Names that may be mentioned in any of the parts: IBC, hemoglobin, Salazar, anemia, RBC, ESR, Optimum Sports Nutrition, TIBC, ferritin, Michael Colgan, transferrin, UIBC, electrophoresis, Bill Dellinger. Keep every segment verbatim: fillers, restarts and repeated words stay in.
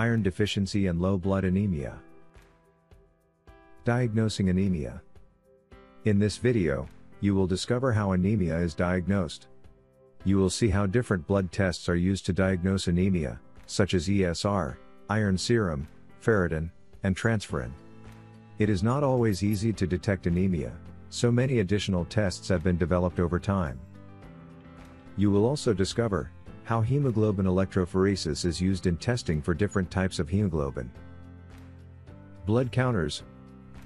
iron deficiency and low blood anemia. Diagnosing anemia. In this video, you will discover how anemia is diagnosed. You will see how different blood tests are used to diagnose anemia, such as E S R, iron serum, ferritin, and transferrin. It is not always easy to detect anemia, so many additional tests have been developed over time. You will also discover how hemoglobin electrophoresis is used in testing for different types of hemoglobin. Blood counters.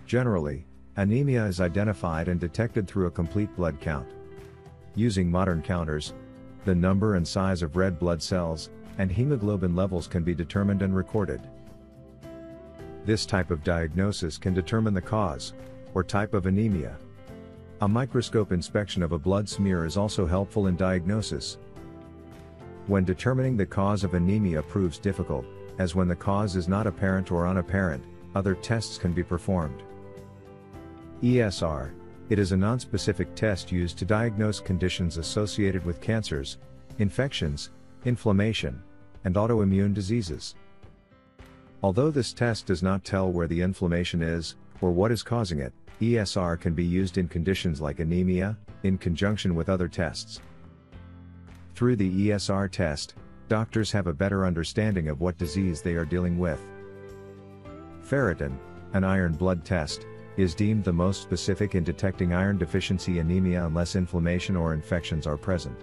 Generally, anemia is identified and detected through a complete blood count. Using modern counters, the number and size of red blood cells and hemoglobin levels can be determined and recorded. This type of diagnosis can determine the cause or type of anemia. A microscope inspection of a blood smear is also helpful in diagnosis. When determining the cause of anemia proves difficult, as when the cause is not apparent or unapparent, other tests can be performed. E S R. It is a nonspecific test used to diagnose conditions associated with cancers, infections, inflammation, and autoimmune diseases. Although this test does not tell where the inflammation is, or what is causing it, E S R can be used in conditions like anemia, in conjunction with other tests. Through the E S R test, doctors have a better understanding of what disease they are dealing with. Ferritin, an iron blood test, is deemed the most specific in detecting iron deficiency anemia unless inflammation or infections are present.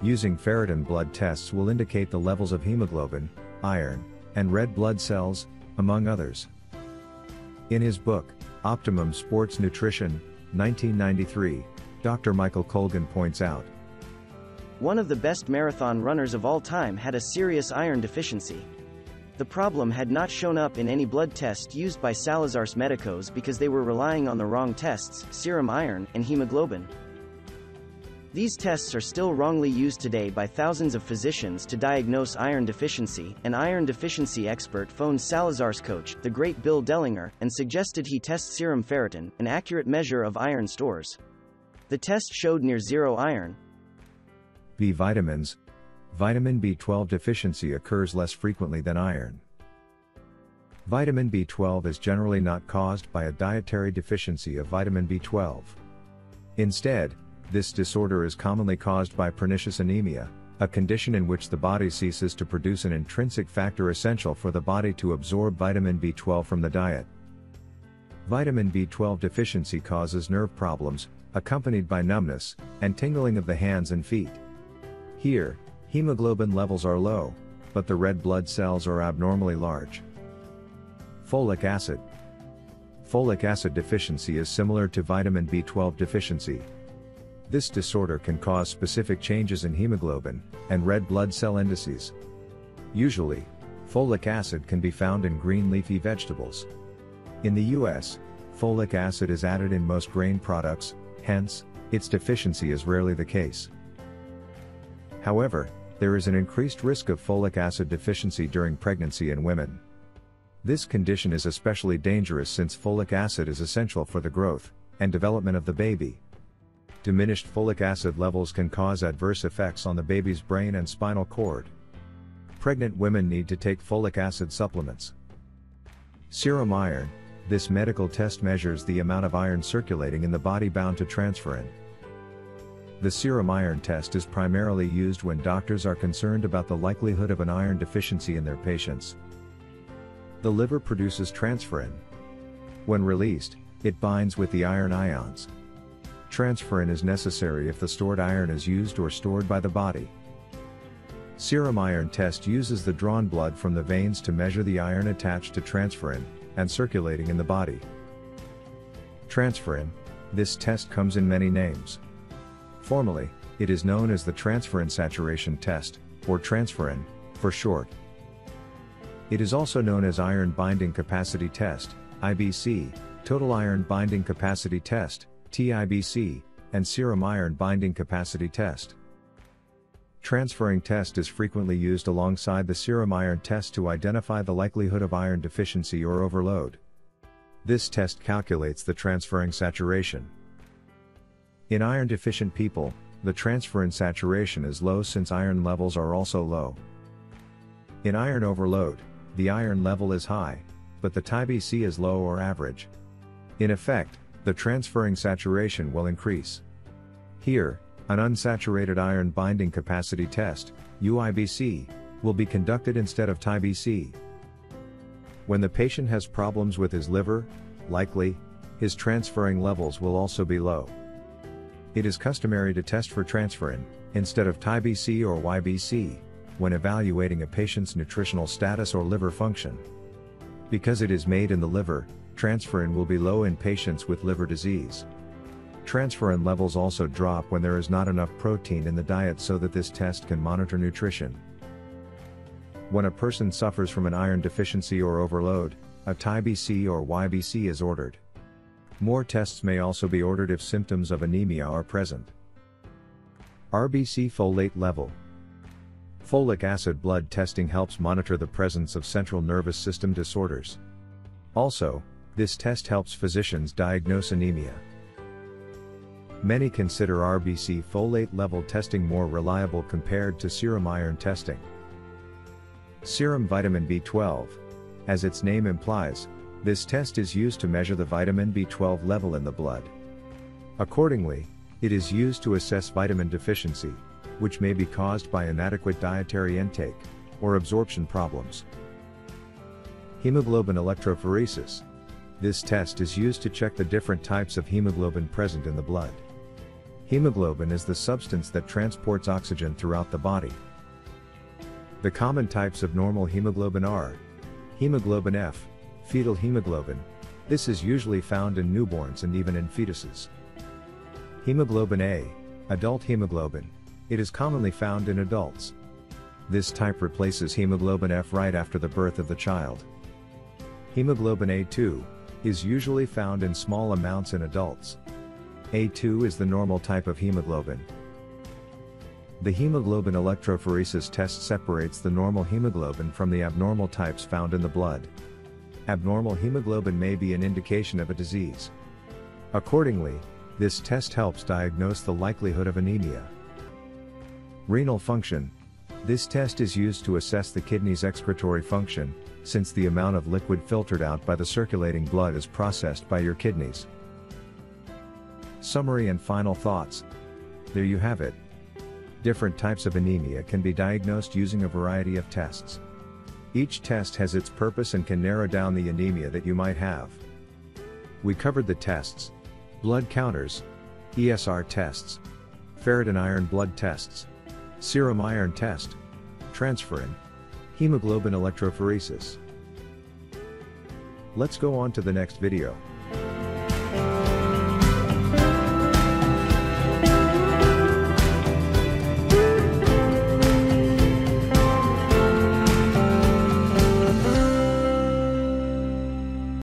Using ferritin blood tests will indicate the levels of hemoglobin, iron, and red blood cells, among others. In his book, Optimum Sports Nutrition, nineteen ninety-three, Doctor Michael Colgan points out, "One of the best marathon runners of all time had a serious iron deficiency. The problem had not shown up in any blood test used by Salazar's medicos because they were relying on the wrong tests, serum iron, and hemoglobin. These tests are still wrongly used today by thousands of physicians to diagnose iron deficiency." An iron deficiency expert phoned Salazar's coach, the great Bill Dellinger, and suggested he test serum ferritin, an accurate measure of iron stores. The test showed near zero iron. B vitamins. Vitamin B twelve deficiency occurs less frequently than iron. Vitamin B twelve is generally not caused by a dietary deficiency of vitamin B twelve. Instead, this disorder is commonly caused by pernicious anemia, a condition in which the body ceases to produce an intrinsic factor essential for the body to absorb vitamin B twelve from the diet. Vitamin B twelve deficiency causes nerve problems, accompanied by numbness and tingling of the hands and feet. Here, hemoglobin levels are low, but the red blood cells are abnormally large. Folic acid. Folic acid deficiency is similar to vitamin B twelve deficiency. This disorder can cause specific changes in hemoglobin and red blood cell indices. Usually, folic acid can be found in green leafy vegetables. In the U S, folic acid is added in most grain products, hence, its deficiency is rarely the case. However, there is an increased risk of folic acid deficiency during pregnancy in women. This condition is especially dangerous since folic acid is essential for the growth and development of the baby. Diminished folic acid levels can cause adverse effects on the baby's brain and spinal cord. Pregnant women need to take folic acid supplements. Serum iron. This medical test measures the amount of iron circulating in the body bound to transferrin. The serum iron test is primarily used when doctors are concerned about the likelihood of an iron deficiency in their patients. The liver produces transferrin. When released, it binds with the iron ions. Transferrin is necessary if the stored iron is used or stored by the body. Serum iron test uses the drawn blood from the veins to measure the iron attached to transferrin and circulating in the body. Transferrin. This test comes in many names. Formally, it is known as the transferrin saturation test, or transferrin, for short. It is also known as iron binding capacity test, I B C, total iron binding capacity test, T I B C, and serum iron binding capacity test. Transferrin test is frequently used alongside the serum iron test to identify the likelihood of iron deficiency or overload. This test calculates the transferrin saturation. In iron-deficient people, the transferrin saturation is low since iron levels are also low. In iron overload, the iron level is high, but the T I B C is low or average. In effect, the transferring saturation will increase. Here, an unsaturated iron binding capacity test, U I B C, will be conducted instead of T I B C. When the patient has problems with his liver, likely, his transferring levels will also be low. It is customary to test for transferrin, instead of T I B C or Y B C, when evaluating a patient's nutritional status or liver function. Because it is made in the liver, transferrin will be low in patients with liver disease. Transferrin levels also drop when there is not enough protein in the diet, so that this test can monitor nutrition. When a person suffers from an iron deficiency or overload, a T I B C or Y B C is ordered. More tests may also be ordered if symptoms of anemia are present. R B C folate level. Folic acid blood testing helps monitor the presence of central nervous system disorders. Also, this test helps physicians diagnose anemia. Many consider R B C folate level testing more reliable compared to serum iron testing. Serum vitamin B twelve. As its name implies, this test is used to measure the vitamin B twelve level in the blood. Accordingly, it is used to assess vitamin deficiency, which may be caused by inadequate dietary intake or absorption problems. Hemoglobin electrophoresis. This test is used to check the different types of hemoglobin present in the blood. Hemoglobin is the substance that transports oxygen throughout the body. The common types of normal hemoglobin are hemoglobin F, fetal hemoglobin. This is usually found in newborns and even in fetuses. Hemoglobin A, adult hemoglobin. It is commonly found in adults. This type replaces hemoglobin F right after the birth of the child. Hemoglobin A two is usually found in small amounts in adults. A two is the normal type of hemoglobin. The hemoglobin electrophoresis test separates the normal hemoglobin from the abnormal types found in the blood. Abnormal hemoglobin may be an indication of a disease. Accordingly, this test helps diagnose the likelihood of anemia. Renal function. This test is used to assess the kidney's excretory function, since the amount of liquid filtered out by the circulating blood is processed by your kidneys. Summary and final thoughts. There you have it. Different types of anemia can be diagnosed using a variety of tests. Each test has its purpose and can narrow down the anemia that you might have. We covered the tests: blood counters, E S R tests, ferritin and iron blood tests, serum iron test, transferrin, hemoglobin electrophoresis. Let's go on to the next video.